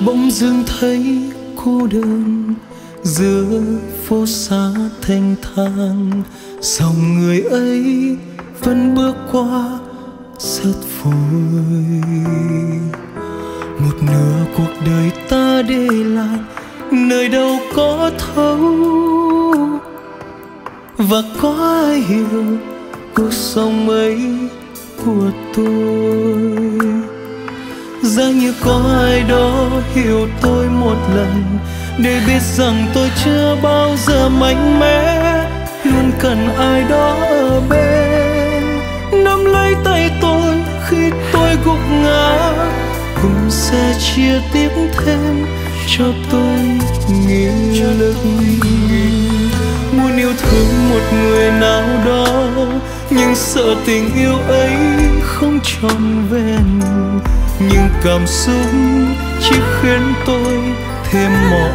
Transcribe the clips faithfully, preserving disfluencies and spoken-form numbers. bỗng dưng thấy cô đơn giữa phố xá thanh thang. Dòng người ấy vẫn bước qua rất vui. Một nửa cuộc đời ta để lại nơi đâu có thấu, và có ai hiểu cuộc sống ấy của tôi. Giá như có ai đó hiểu tôi một lần, để biết rằng tôi chưa bao giờ mạnh mẽ, luôn cần ai đó ở bên nắm lấy tay tôi khi tôi gục ngã, cũng sẽ chia tiếp thêm cho tôi nghị lực. Muốn yêu thương một người nào đó, nhưng sợ tình yêu ấy không trọn vẹn, nhưng cảm xúc chỉ khiến tôi thêm mọi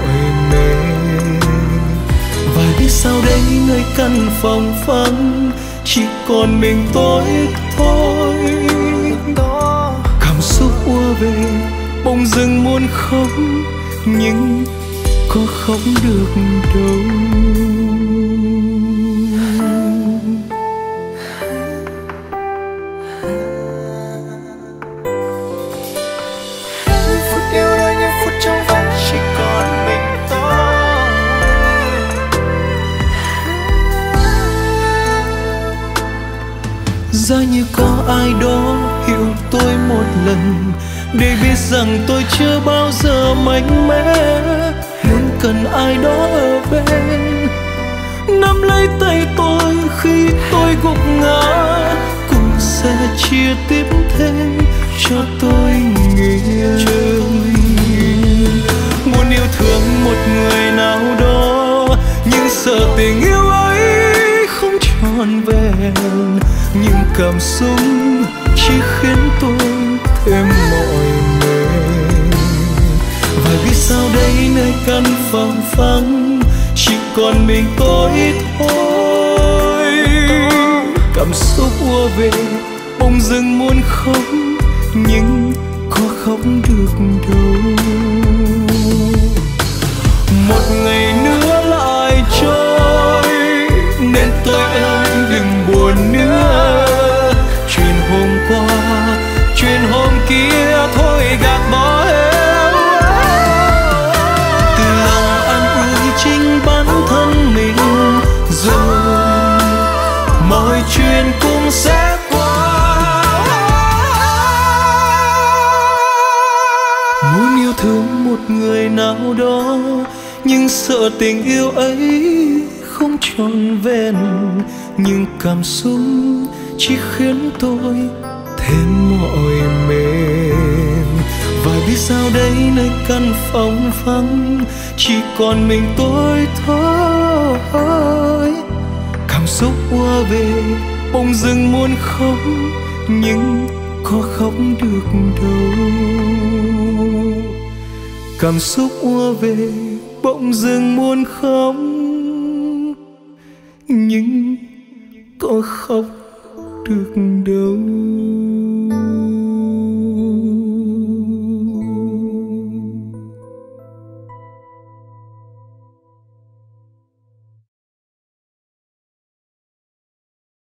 mệt. Và biết sao đây, nơi căn phòng vắng chỉ còn mình tôi thôi. Cảm xúc ùa về bỗng dưng muốn khóc, nhưng có khóc được đâu. Giá như có ai đó hiểu tôi một lần, để biết rằng tôi chưa bao giờ mạnh mẽ, luôn cần ai đó ở bên nắm lấy tay tôi khi tôi gục ngã, cũng sẽ chia tiếp thêm cho tôi nghĩa. Muốn yêu thương một người nào đó, nhưng sợ tình yêu ấy không trọn vẹn, nhưng cảm xúc chỉ khiến tôi thêm mọi mệt. Và vì sao đây, nơi căn phòng vắng chỉ còn mình tôi thôi. Cảm xúc ùa về bỗng dưng muốn khóc, nhưng có khóc được đâu. Một ngày nữa lại trôi, nên tôi ơi đừng buồn nữa. Chuyện hôm qua, chuyện hôm kia thôi gạt bỏ em. Từ lòng an ủi chính bản thân mình, rồi mọi chuyện cũng sẽ qua. Muốn yêu thương một người nào đó, nhưng sợ tình yêu ấy không trọn vẹn, nhưng cảm xúc chỉ khiến tôi thêm mọi mệt. Và biết sao đây, nơi căn phòng vắng chỉ còn mình tôi thôi. Cảm xúc ùa về bỗng dưng muốn khóc, nhưng có khóc được đâu. Cảm xúc ùa về bỗng dưng muốn khóc, nhưng có khóc được đâu.